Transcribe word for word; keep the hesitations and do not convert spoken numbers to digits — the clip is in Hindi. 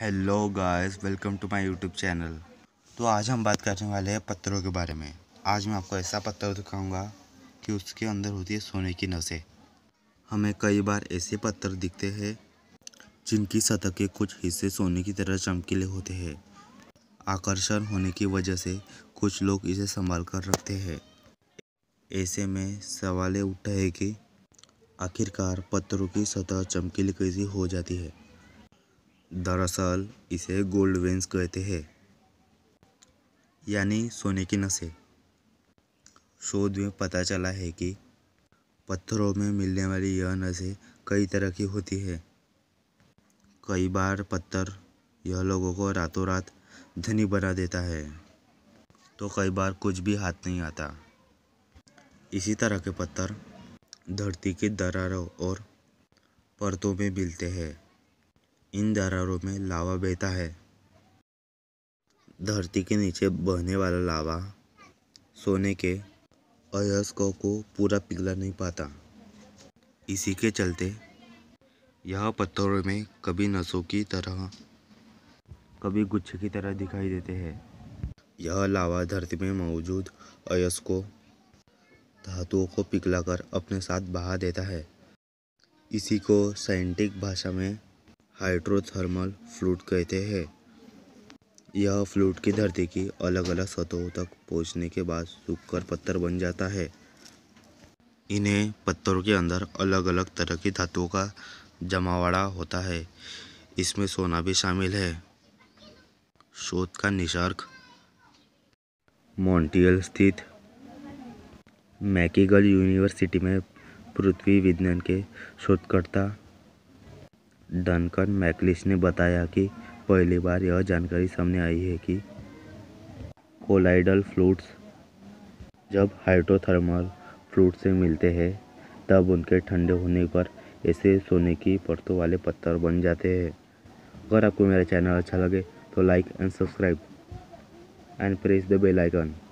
Hello guys, welcome to my YouTube channel. तो आज हम बात करने वाले हैं पत्थरों के बारे में। आज मैं आपको ऐसा पत्थर दिखाऊंगा कि उसके अंदर होती है सोने की नसें। हमें कई बार ऐसे पत्थर दिखते हैं जिनकी सतह के कुछ हिस्से सोने की तरह चमकीले होते हैं। आकर्षण होने की वजह से कुछ लोग इसे संभाल कर रखते हैं। ऐसे में सवाल उठता है कि आखिरकार पत्थरों की सतह चमकीली कैसी हो जाती है। दरअसल इसे गोल्ड वेन्स कहते हैं, यानी सोने की नसें। शोध में पता चला है कि पत्थरों में मिलने वाली यह नसें कई तरह की होती है। कई बार पत्थर यह लोगों को रातों रात धनी बना देता है, तो कई बार कुछ भी हाथ नहीं आता। इसी तरह के पत्थर धरती के दरारों और परतों में मिलते हैं। इन दरारों में लावा बहता है। धरती के नीचे बहने वाला लावा सोने के अयस्कों को पूरा पिघला नहीं पाता। इसी के चलते यह पत्थरों में कभी नसों की तरह कभी गुच्छे की तरह दिखाई देते हैं। यह लावा धरती में मौजूद अयस्कों धातुओं को पिघलाकर अपने साथ बहा देता है। इसी को साइंटिफिक भाषा में हाइड्रोथर्मल फ्लूइड कहते हैं। यह फ्लूइड की धरती की अलग अलग सतहों तक पहुंचने के बाद सूखकर पत्थर बन जाता है। इन्हें पत्थरों के अंदर अलग अलग तरह की धातुओं का जमावड़ा होता है। इसमें सोना भी शामिल है। शोध का निष्कर्ष मॉन्ट्रियल स्थित मैकगिल यूनिवर्सिटी में पृथ्वी विज्ञान के शोधकर्ता डनकन मैकलिस ने बताया कि पहली बार यह जानकारी सामने आई है कि कोलाइडल फ्लूइड्स जब हाइड्रोथर्मल फ्लूइड से मिलते हैं, तब उनके ठंडे होने पर ऐसे सोने की परतों वाले पत्थर बन जाते हैं। अगर आपको मेरा चैनल अच्छा लगे तो like and subscribe and press the bell icon.